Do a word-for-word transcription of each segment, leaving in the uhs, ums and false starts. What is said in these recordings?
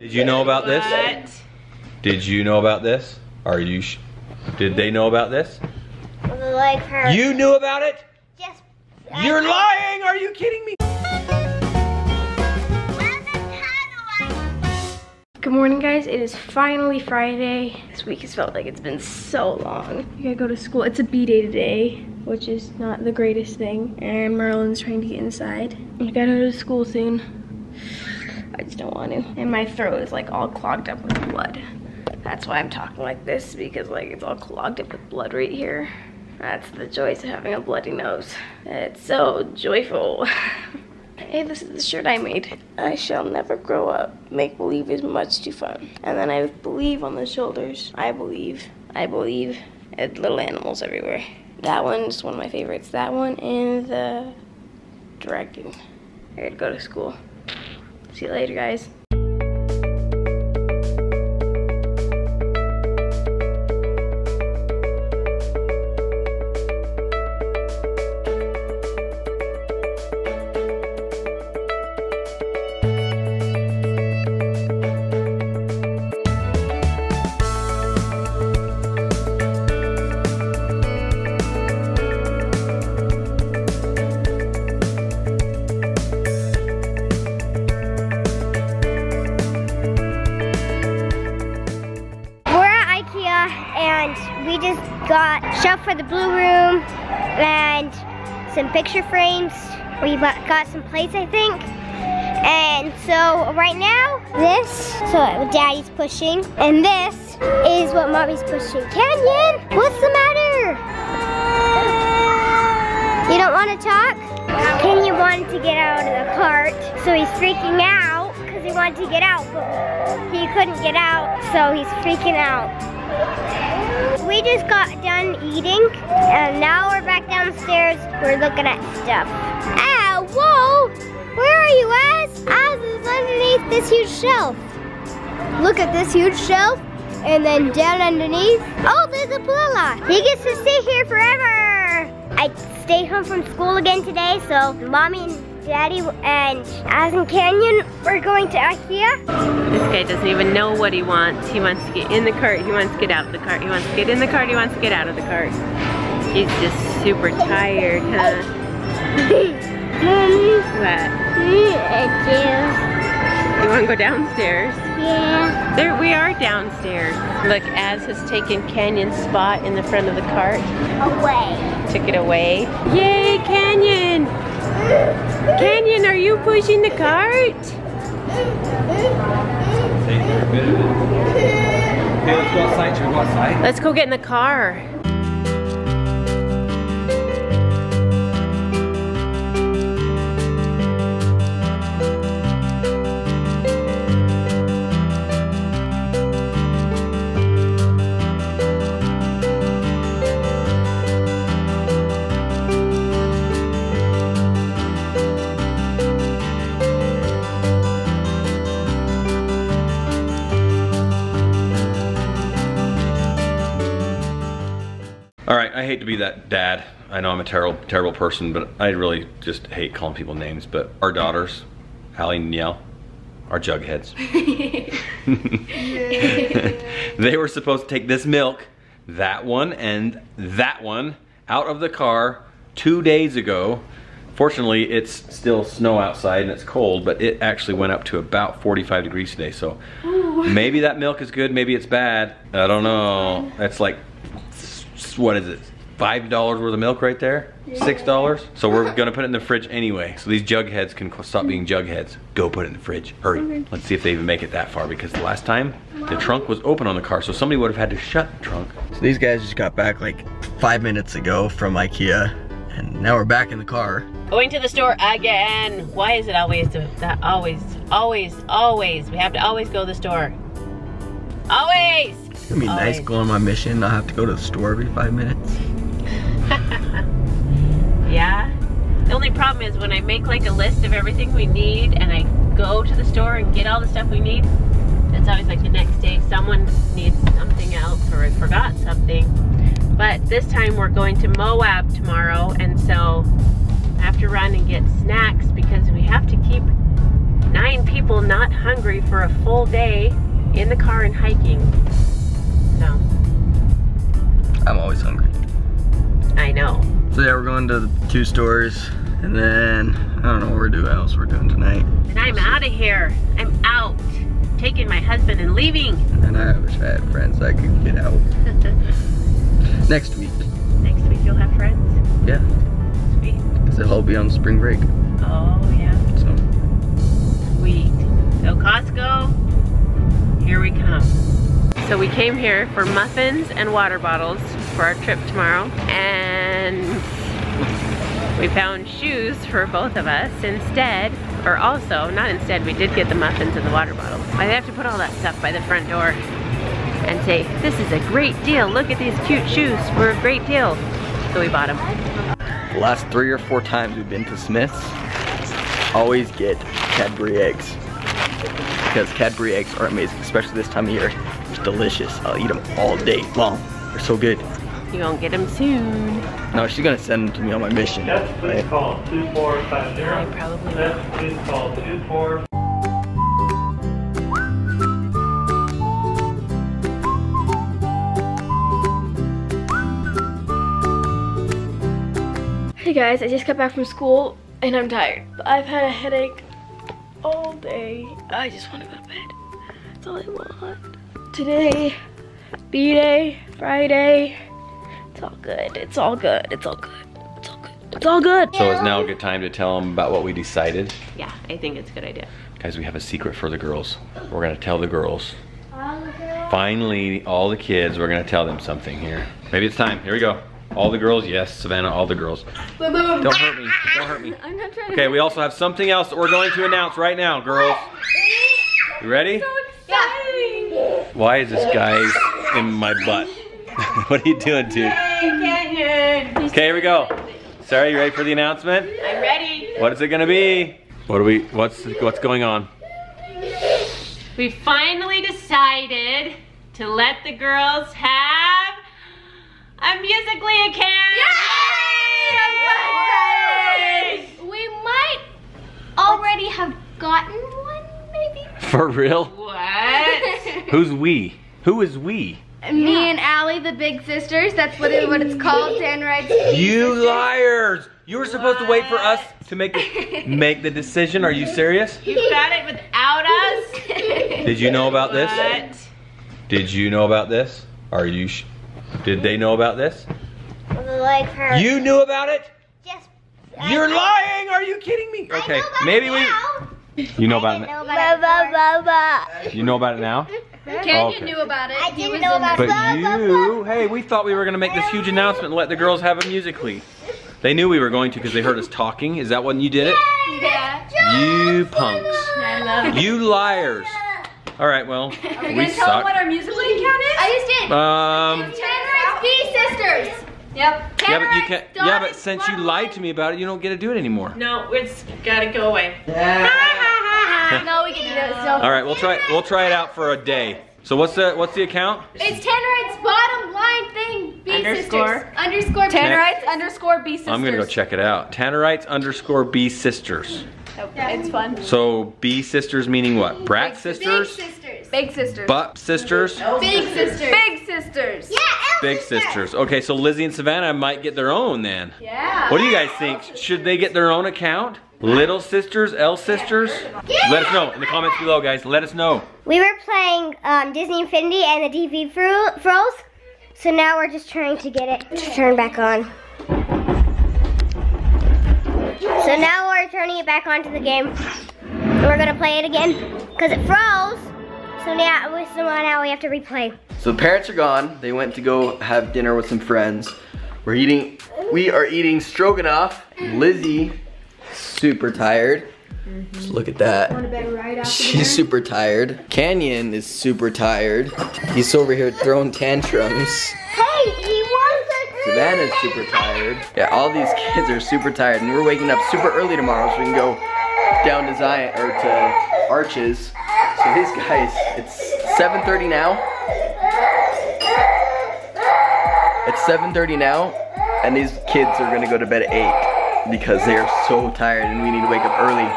Did you know about this? What? Did you know about this? Are you sh Did they know about this? Like her. You knew about it? Yes. You're lying! Are you kidding me? Good morning, guys. It is finally Friday. This week has felt like it's been so long. I gotta go to school. It's a B-day today, which is not the greatest thing. And Merlin's trying to get inside. I gotta go to school soon. I just don't want to. And my throat is like all clogged up with blood. That's why I'm talking like this, because like it's all clogged up with blood right here. That's the joys of having a bloody nose. It's so joyful. Hey, this is the shirt I made. I shall never grow up. Make believe is much too fun. And then I believe on the shoulders. I believe. I believe. It's little animals everywhere. That one's one of my favorites. That one and the dragon. I gotta go to school. See you later, guys. Got shelf for the blue room and some picture frames. We got some plates, I think. And so right now, this, so what Daddy's pushing, and this is what Mommy's pushing. Kenyon, what's the matter? You don't want to talk? Kenyon wanted to get out of the cart, so he's freaking out because he wanted to get out, but he couldn't get out, so he's freaking out. We just got done eating, and now we're back downstairs. We're looking at stuff. Ah, whoa! Where are you, Az? Az is underneath this huge shelf. Look at this huge shelf, and then down underneath. Oh, there's a Plilla. He gets to stay here forever. I stayed home from school again today, so Mommy and Daddy and Az and Kenyon, we're going to Ikea. This guy doesn't even know what he wants. He wants to get in the cart, he wants to get out of the cart, he wants to get in the cart, he wants to get out of the cart. He's just super tired, huh? What? You want to go downstairs? Yeah. There we are downstairs. Look, Az has taken Kenyon's spot in the front of the cart. Away. Took it away. Yay, Kenyon! Kenyon, are you pushing the cart? Okay, let's go outside. Should we go outside? Let's go get in the car. I hate to be that dad. I know I'm a terrible, terrible person, but I really just hate calling people names. But our daughters, Allie and Danielle, are jugheads. They were supposed to take this milk, that one and that one, out of the car two days ago. Fortunately, it's still snow outside and it's cold, but it actually went up to about forty-five degrees today. So ooh, maybe that milk is good, maybe it's bad. I don't know. That's like, what is it, five dollars worth of milk right there? Yeah. Six dollars. So we're gonna put it in the fridge anyway, so these jugheads can stop being jugheads. Go put it in the fridge, hurry. Okay. Let's see if they even make it that far, because the last time the trunk was open on the car, so somebody would have had to shut the trunk. So these guys just got back like five minutes ago from Ikea, and now we're back in the car going to the store again. Why is it always that always always always we have to always go to the store? Always. It's gonna be always nice going on my mission, not have to go to the store every five minutes. Yeah. The only problem is when I make like a list of everything we need and I go to the store and get all the stuff we need, it's always like the next day someone needs something else or I forgot something. But this time we're going to Moab tomorrow, and so I have to run and get snacks because we have to keep Nine people not hungry for a full day in the car and hiking. So. I'm always hungry. I know. So yeah, we're going to the two stores and then I don't know what else we're doing tonight. And I'm out of here. I'm out. Taking my husband and leaving. And I wish I had friends I could get out. Next week. Next week you'll have friends? Yeah. Sweet. Because they'll all be on spring break. Oh yeah. So. Sweet. So Costco, here we come. So we came here for muffins and water bottles for our trip tomorrow. And we found shoes for both of us instead. Or also, not instead, we did get the muffins and the water bottles. I have to put all that stuff by the front door and say, this is a great deal. Look at these cute shoes for a great deal. So we bought them. The last three or four times we've been to Smith's, always get Cadbury eggs. Because Cadbury eggs are amazing, especially this time of year. They're delicious. I'll eat them all day long. They're so good. You won't get them soon. No, she's gonna send them to me on my mission. Yes, please right? Call two four five zero. I probably yes, please call two four five zero. Hey guys, I just got back from school and I'm tired. I've had a headache all day. I just want to go to bed. That's all I want. Today, B-Day, Friday. It's all good. It's all good. It's all good. It's all good. It's all good. So is now a good time to tell them about what we decided? Yeah, I think it's a good idea. Guys, we have a secret for the girls. We're gonna tell the girls. Finally, all the kids, we're gonna tell them something here. Maybe it's time. Here we go. All the girls, yes, Savannah, all the girls. Boom, boom. Don't hurt me. Don't hurt me. I'm not trying to. Okay, we also have something else that we're going to announce right now, girls. You ready? So exciting. Why is this guy in my butt? What are you doing, dude? Okay, here we go. Sarah, you ready for the announcement? I'm ready. What is it gonna be? What are we, what's, what's going on? We finally decided to let the girls have a Musical.ly account. Yay! I'm so excited. We might already have gotten one, maybe? For real? What? Who's we? Who is we? Me yeah. and Allie, the big sisters. That's what, it, what it's called, Tannerites. You liars! You were supposed what? to wait for us to make the, make the decision. Are you serious? You got it without us. Did you know about what? this? Did you know about this? Are you? Sh Did they know about this? Like her. You knew about it? Yes. You're I, lying! Are you kidding me? Okay, I know about maybe we. You know about, know about it. You know about it now. Canyon okay. knew about it. I he didn't know about it. But you, hey, we thought we were going to make this huge announcement and let the girls have a Musical.ly. They knew we were going to because they heard us talking. Is that when you did it? Yeah. You punks. I love it. You liars. All right, well, Are we, we going to tell suck. them what our Musical.ly account is? I just did. Um. Tannerites B sisters. Yep. Tannerites, yeah, but you can't, yeah, but since you lied to me about it, you don't get to do it anymore. No, it's got to go away. Yeah. No, we can do that still. All right, we'll try. We'll try it out for a day. So what's the what's the account? It's Tannerites bottom line thing. B underscore sisters. underscore Tannerites underscore B sisters. I'm gonna go check it out. Tannerites underscore B sisters. Oh, yeah. It's fun. So B sisters meaning what? Brat big, sisters. Big sisters. Big sisters. Butt sisters. No. Big sisters. Big sisters. Yeah. Big sisters. Okay, so Lizzy and Savannah might get their own then. Yeah. What do you guys think? Should they get their own account? Little sisters, L sisters? Yeah. Let us know in the comments below, guys. Let us know. We were playing um, Disney Infinity and the T V fro froze, so now we're just trying to get it to turn back on. So now we're turning it back onto the game. We're gonna play it again because it froze. So now, so now we have to replay. So the parents are gone. They went to go have dinner with some friends. We're eating. We are eating stroganoff. Lizzy. Super tired. Mm-hmm. Just look at that. Right She's super tired. Canyon is super tired. He's over here throwing tantrums. Hey, he wants a Savannah's super tired. Yeah, all these kids are super tired, and we're waking up super early tomorrow so we can go down to Zion or to Arches. So these guys, it's seven thirty now. It's seven thirty now, and these kids are gonna go to bed at eight. Because they are so tired and we need to wake up early.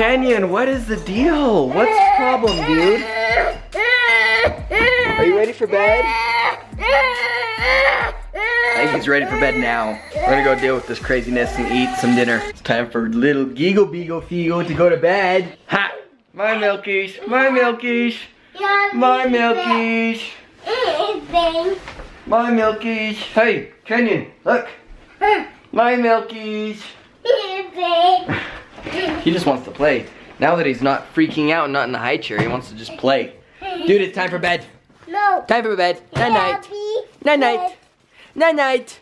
Kenyon, what is the deal? What's the problem, dude? Are you ready for bed? I think he's ready for bed now. We're gonna go deal with this craziness and eat some dinner. It's time for little Giggle Beagle Feagle to go to bed. Ha! My milkies, my milkies, my milkies, my milkies. Hey, Kenyon, look. My milkies. He just wants to play. Now that he's not freaking out and not in the high chair, he wants to just play. Dude, it's time for bed. No. Time for bed. Night night. Night night. Night night.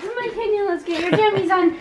Come on, Kenyon, let's get your jammies on.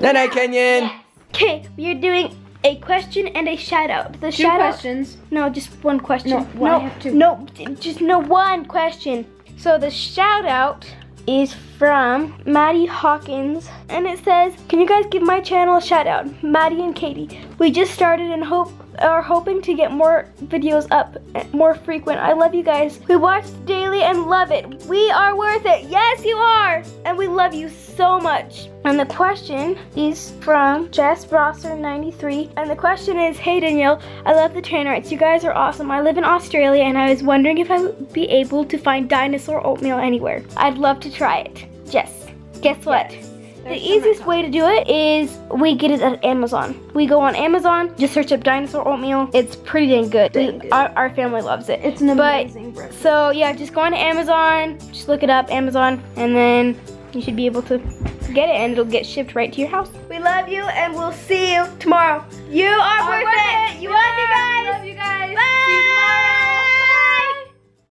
Night night, Kenyon. Okay, we are doing a question and a shout out. The two shout questions. Out, no, just one question. No, no, I have two. No, just no one question. So the shout out is from Maddie Hawkins, and it says, can you guys give my channel a shout out? Maddie and Katie. We just started and hope are hoping to get more videos up more frequent. I love you guys. We watch daily and love it. We are worth it. Yes, you are. And we love you so much. And the question is from Jess Rosser ninety-three. And the question is, hey Danielle, I love the Tannerites. You guys are awesome. I live in Australia and I was wondering if I would be able to find dinosaur oatmeal anywhere. I'd love to try it. Jess, guess what? Yes. The easiest way to do it is we get it at Amazon. We go on Amazon, just search up dinosaur oatmeal. It's pretty dang good. Dang good. Our, our family loves it. It's an amazing breakfast. So yeah, just go on to Amazon, just look it up, Amazon, and then you should be able to get it and it'll get shipped right to your house. We love you and we'll see you tomorrow. You are worth it. You love you guys.